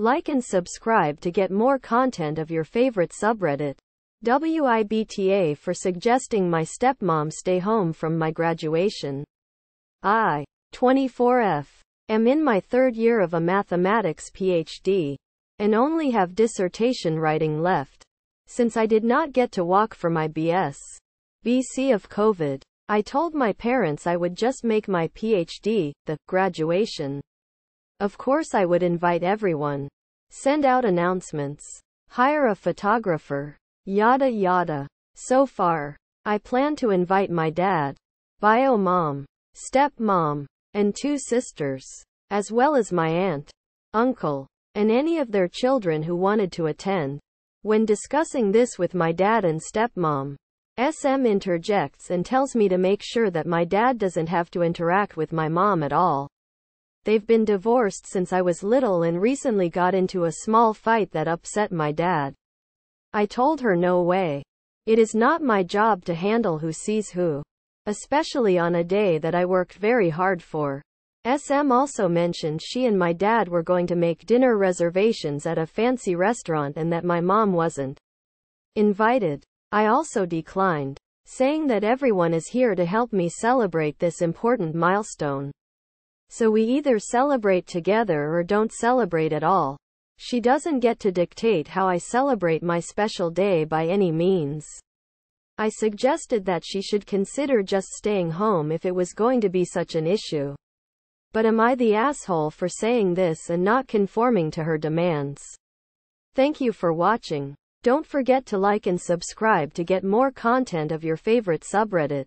Like and subscribe to get more content of your favorite subreddit. WIBTA for suggesting my stepmom stay home from my graduation. I, 24F, am in my third year of a mathematics PhD, and only have dissertation writing left. Since I did not get to walk for my BS. BC of COVID, I told my parents I would just make my PhD, the graduation. Of course I would invite everyone, send out announcements, hire a photographer, yada yada. So far, I plan to invite my dad, bio mom, stepmom, and two sisters, as well as my aunt, uncle, and any of their children who wanted to attend. When discussing this with my dad and stepmom, SM interjects and tells me to make sure that my dad doesn't have to interact with my mom at all. They've been divorced since I was little and recently got into a small fight that upset my dad. I told her no way. It is not my job to handle who sees who, especially on a day that I worked very hard for. SM also mentioned she and my dad were going to make dinner reservations at a fancy restaurant and that my mom wasn't invited. I also declined, saying that everyone is here to help me celebrate this important milestone. So we either celebrate together or don't celebrate at all. She doesn't get to dictate how I celebrate my special day by any means. I suggested that she should consider just staying home if it was going to be such an issue. But am I the asshole for saying this and not conforming to her demands? Thank you for watching. Don't forget to like and subscribe to get more content of your favorite subreddit.